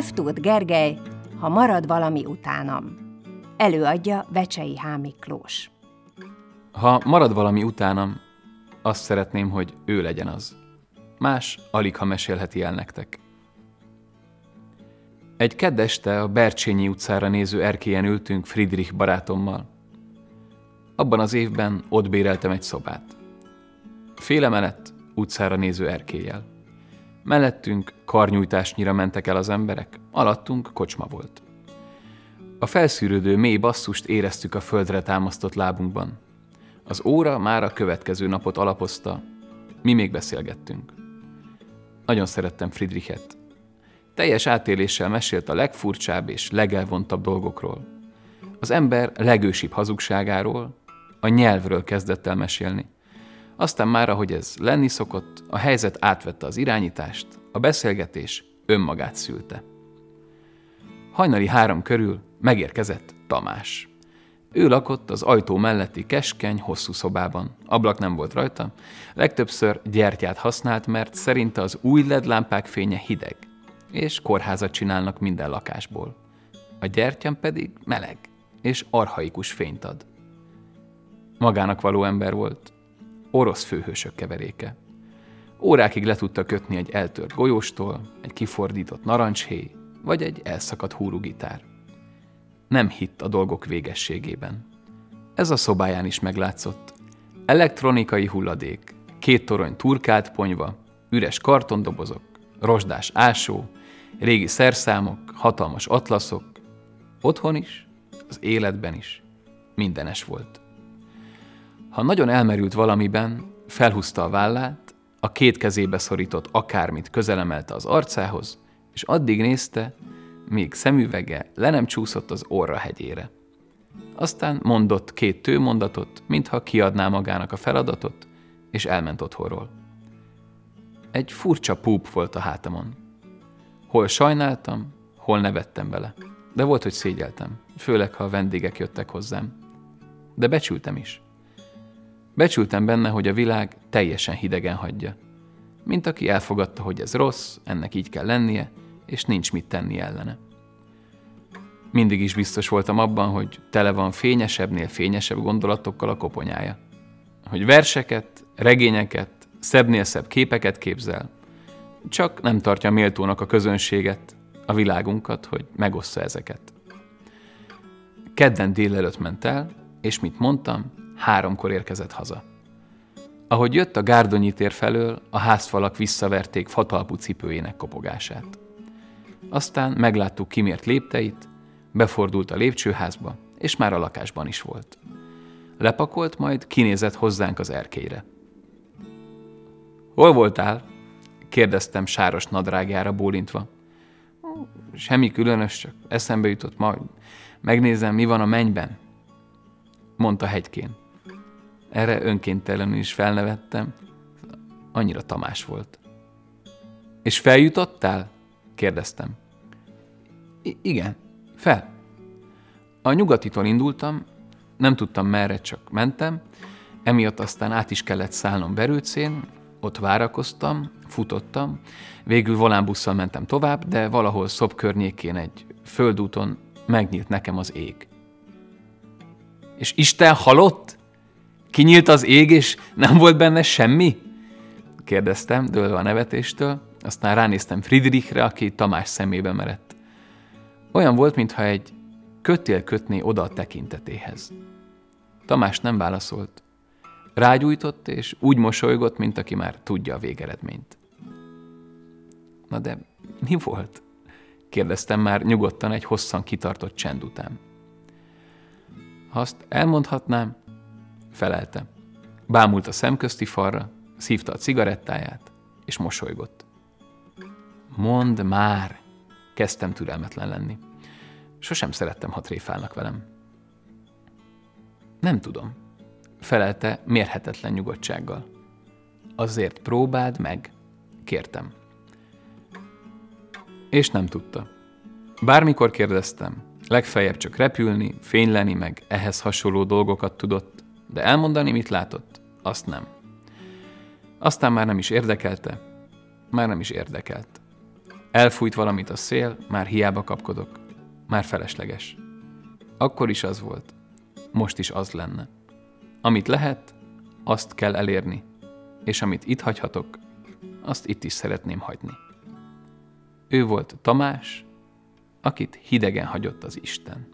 F. Tóth Gergely, Ha marad valami utánam. Előadja Vecsei H. Miklós. Ha marad valami utánam, azt szeretném, hogy ő legyen az. Más alig, ha mesélheti el nektek. Egy kedd este a Bercsényi utcára néző erkélyen ültünk Friedrich barátommal. Abban az évben ott béreltem egy szobát. Fél emelet, utcára néző erkéllyel. Mellettünk karnyújtásnyira mentek el az emberek, alattunk kocsma volt. A felszűrődő mély basszust éreztük a földre támasztott lábunkban. Az óra már a következő napot alapozta, mi még beszélgettünk. Nagyon szerettem Friedrichet. Teljes átéléssel mesélt a legfurcsább és legelvontabb dolgokról. Az ember legősibb hazugságáról, a nyelvről kezdett el mesélni. Aztán már, ahogy ez lenni szokott, a helyzet átvette az irányítást, a beszélgetés önmagát szülte. Hajnali 3 körül megérkezett Tamás. Ő lakott az ajtó melletti keskeny, hosszú szobában. Ablak nem volt rajta, legtöbbször gyertyát használt, mert szerinte az új LED-lámpák fénye hideg, és kórházat csinálnak minden lakásból. A gyertyán pedig meleg és archaikus fényt ad. Magának való ember volt, orosz főhősök keveréke. Órákig le tudta kötni egy eltört golyóstól, egy kifordított narancshéj, vagy egy elszakadt húrugitár. Nem hitt a dolgok végességében. Ez a szobáján is meglátszott. Elektronikai hulladék, 2 torony turkált ponyva, üres kartondobozok, rozsdás ásó, régi szerszámok, hatalmas atlaszok. Otthon is, az életben is, mindenes volt. Ha nagyon elmerült valamiben, felhúzta a vállát, a két kezébe szorított akármit közelemelte az arcához, és addig nézte, míg szemüvege le nem csúszott az orra hegyére. Aztán mondott 2 tőmondatot, mintha kiadná magának a feladatot, és elment otthonról. Egy furcsa púp volt a hátamon. Hol sajnáltam, hol nevettem vele. De volt, hogy szégyeltem, főleg, ha a vendégek jöttek hozzám. De becsültem is. Becsültem benne, hogy a világ teljesen hidegen hagyja. Mint aki elfogadta, hogy ez rossz, ennek így kell lennie, és nincs mit tenni ellene. Mindig is biztos voltam abban, hogy tele van fényesebbnél fényesebb gondolatokkal a koponyája. Hogy verseket, regényeket, szebbnél szebb képeket képzel, csak nem tartja méltónak a közönséget, a világunkat, hogy megossza ezeket. Kedden délelőtt ment el, és mint mondtam, 3-kor érkezett haza. Ahogy jött a Gárdonyi tér felől, a házfalak visszaverték fatalpú cipőjének kopogását. Aztán megláttuk kimért lépteit, befordult a lépcsőházba, és már a lakásban is volt. Lepakolt, majd kinézett hozzánk az erkélyre. Hol voltál? Kérdeztem sáros nadrágjára bólintva. Semmi különös, csak eszembe jutott, majd megnézem, mi van a mennyben, mondta hegykén. Erre önkéntelenül is felnevettem, annyira Tamás volt. És feljutottál? kérdeztem. Igen, fel. A nyugatitól indultam, nem tudtam merre, csak mentem, emiatt aztán át is kellett szállnom Berőcén, ott várakoztam, futottam, végül volánbusszal mentem tovább, de valahol Szob környékén egy földúton megnyílt nekem az ég. És Isten halott? Kinyílt az ég, és nem volt benne semmi? kérdeztem, dőlve a nevetéstől, aztán ránéztem Friedrichre, aki Tamás szemébe merett. Olyan volt, mintha egy kötél kötné oda a tekintetéhez. Tamás nem válaszolt. Rágyújtott, és úgy mosolygott, mint aki már tudja a végeredményt. Na de mi volt? kérdeztem már nyugodtan egy hosszan kitartott csend után. Ha azt elmondhatnám, felelte. Bámult a szemközti falra, szívta a cigarettáját, és mosolygott. Mondd már! Kezdtem türelmetlen lenni. Sosem szerettem, ha tréfálnak velem. Nem tudom, felelte mérhetetlen nyugodtsággal. Azért próbáld meg, kértem. És nem tudta. Bármikor kérdeztem, legfeljebb csak repülni, fényleni meg ehhez hasonló dolgokat tudott, de elmondani, mit látott, azt nem. Aztán már nem is érdekelte. Elfújt valamit a szél, már hiába kapkodok. Már felesleges. Akkor is az volt. Most is az lenne. Amit lehet, azt kell elérni. És amit itt hagyhatok, azt itt is szeretném hagyni. Ő volt Tamás, akit hidegen hagyott az Isten.